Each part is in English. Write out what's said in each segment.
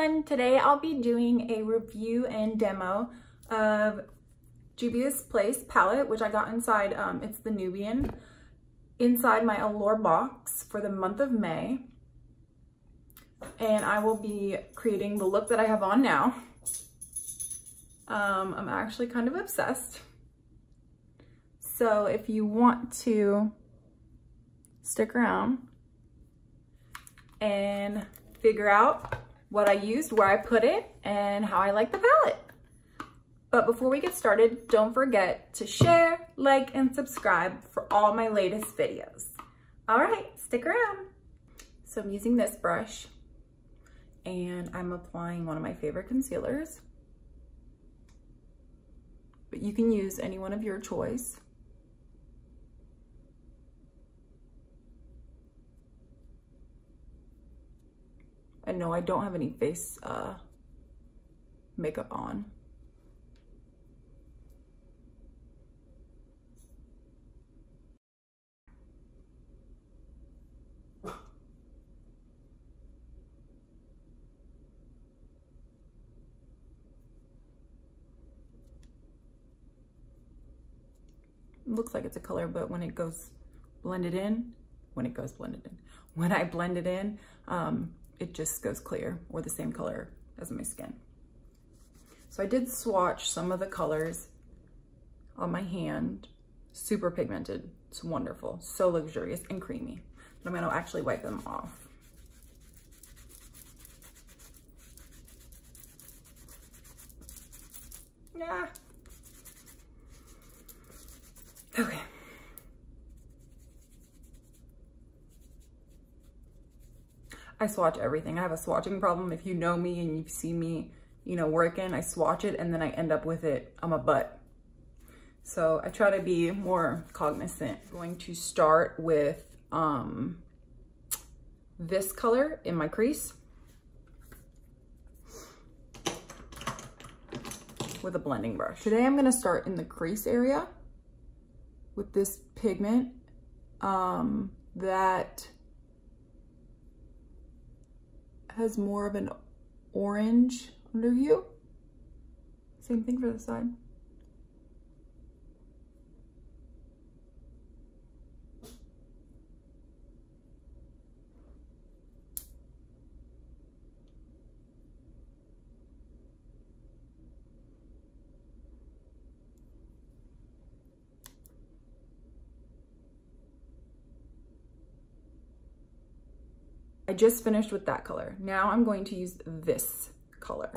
everyone! Today I'll be doing a review and demo of Juvia's Place palette, which I got inside, it's the Nubian, inside my Allure box for the month of May. And I will be creating the look that I have on now. I'm actually kind of obsessed. So if you want to stick around and figure out what I used, where I put it, and how I like the palette. But before we get started, don't forget to share, like, and subscribe for all my latest videos. All right, stick around. So I'm using this brush and I'm applying one of my favorite concealers, but you can use any one of your choice. And no, I don't have any face makeup on. It looks like it's a color, but when it goes blended in, when I blend it in, it just goes clear or the same color as my skin. So I did swatch some of the colors on my hand, super pigmented. It's wonderful, so luxurious and creamy. But I'm gonna actually wipe them off. Yeah. Okay. I swatch everything. I have a swatching problem. If you know me and you've seen me, you know, working, I swatch it and then I end up with it on my butt. So I try to be more cognizant. I'm going to start with this color in my crease with a blending brush. Today I'm gonna start in the crease area with this pigment that has more of an orange underhue. Same thing for the side. I just finished with that color. Now I'm going to use this color.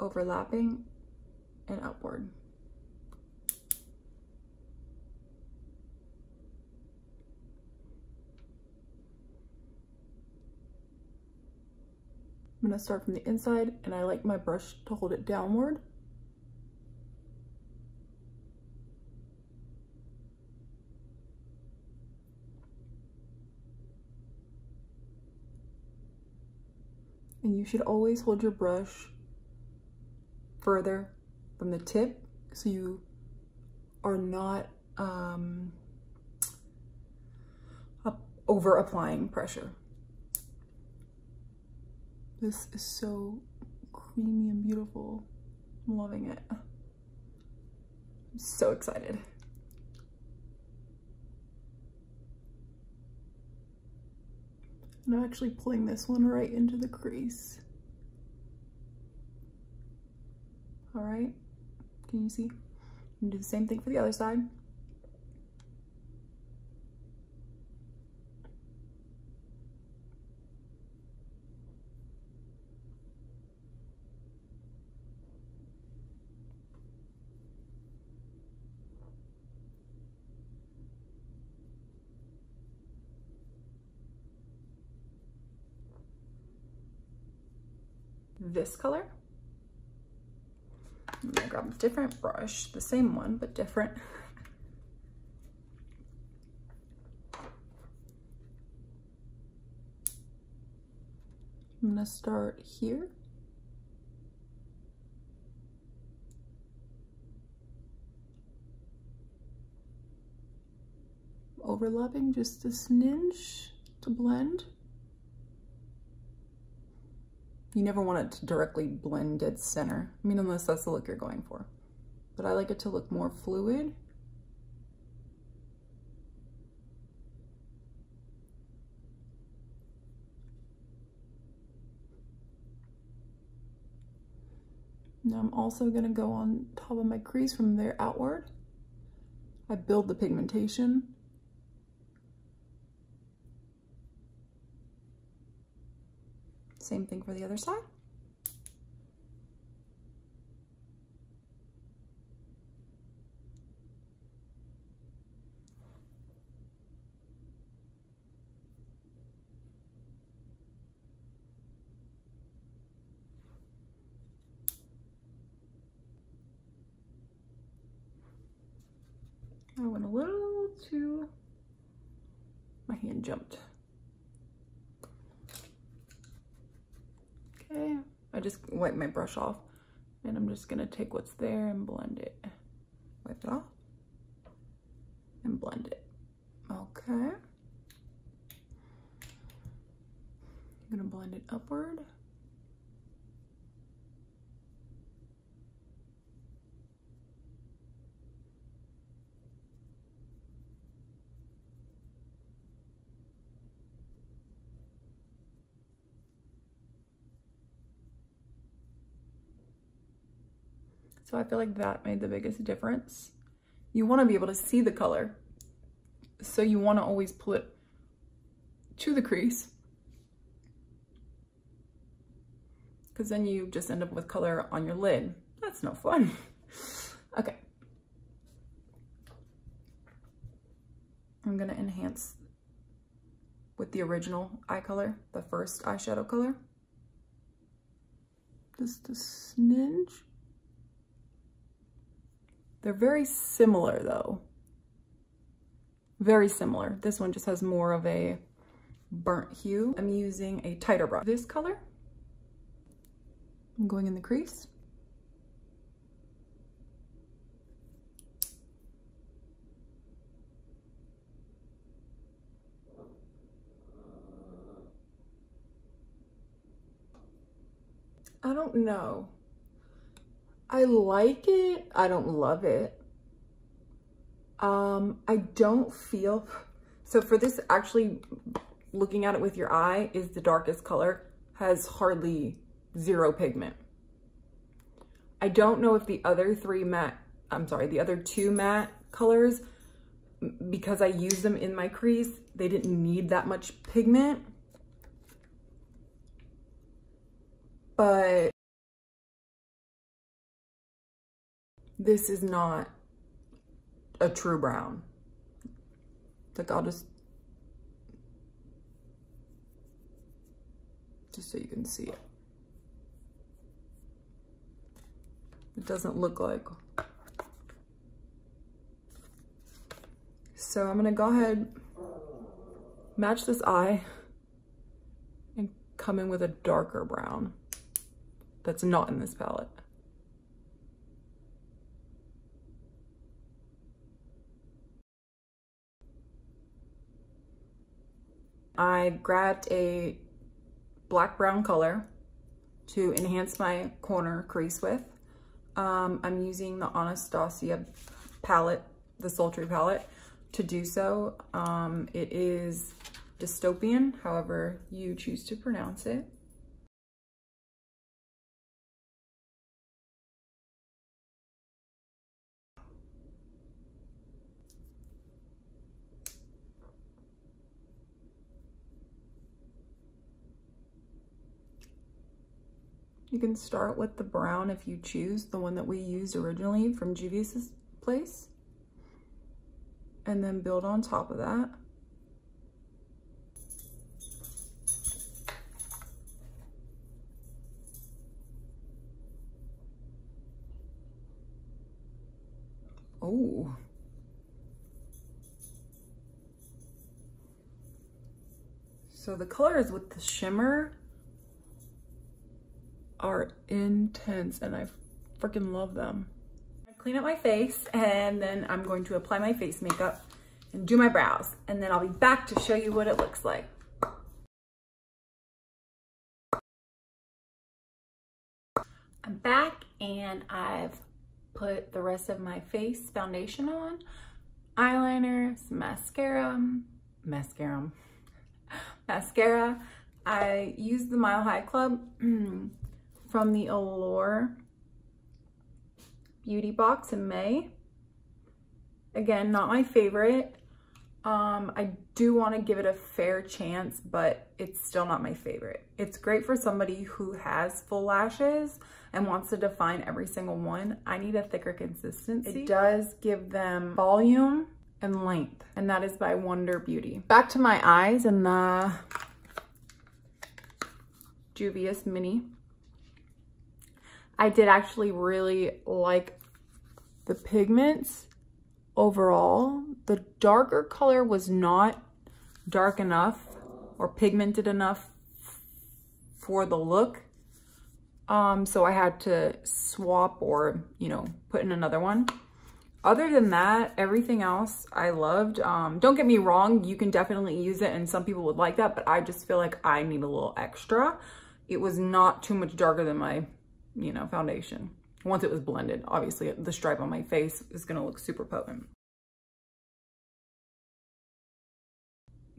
Overlapping and upward. I'm gonna start from the inside, and I like my brush to hold it downward. And you should always hold your brush further from the tip so you are not over applying pressure. This is so creamy and beautiful. I'm loving it. I'm so excited. I'm actually pulling this one right into the crease. All right, can you see? I'm gonna do the same thing for the other side. This color. I'm gonna grab a different brush, the same one, but different. I'm gonna start here. overlapping just a smidge to blend. You never want it to directly blend dead center. I mean, unless that's the look you're going for. But I like it to look more fluid. Now I'm also going to go on top of my crease from there outward. I build the pigmentation. Same thing for the other side. I went a little too, my hand jumped. Okay, I just wiped my brush off and I'm just gonna take what's there and blend it. Wipe it off and blend it. Okay. I'm gonna blend it upward. So I feel like that made the biggest difference. You want to be able to see the color. So you want to always pull it to the crease. Because then you just end up with color on your lid. That's no fun. Okay. I'm going to enhance with the original eye color, the first eyeshadow color. Just a smidge. They're very similar though. Very similar. This one just has more of a burnt hue. I'm using a tighter brush. This color, I'm going in the crease. I don't know. I like it. I don't love it. I don't feel, so for this, actually looking at it with your eye is the darkest color, has hardly zero pigment. I don't know if the other three matte, I'm sorry, the other two matte colors, because I used them in my crease, they didn't need that much pigment, but this is not a true brown. Like I'll just so you can see it. It doesn't look like. So I'm gonna go ahead, match this eye and come in with a darker brown that's not in this palette. I grabbed a black-brown color to enhance my corner crease with. I'm using the Anastasia palette, the Sultry palette, to do so. It is dystopian, however you choose to pronounce it. You can start with the brown if you choose, the one that we used originally from Juvia's Place, and then build on top of that. Oh. So the colors with the shimmer are intense and I freaking love them. I clean up my face and then I'm going to apply my face makeup and do my brows, and then I'll be back to show you what it looks like. I'm back and I've put the rest of my face foundation on, eyeliner, some mascara. I used the Mile High Club from the Allure beauty box in May. Again, not my favorite. I do want to give it a fair chance, but it's still not my favorite. It's great for somebody who has full lashes and wants to define every single one. I need a thicker consistency. It does give them volume and length, and that is by Wander Beauty. Back to my eyes and the Juvia's Mini. I did actually really like the pigments overall. The darker color was not dark enough or pigmented enough for the look. So I had to swap or, you know, put in another one. Other than that, everything else I loved. Don't get me wrong, you can definitely use it and some people would like that, but I just feel like I need a little extra. It was not too much darker than my, you know, foundation. Once it was blended, obviously the stripe on my face is gonna look super potent.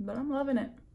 But I'm loving it.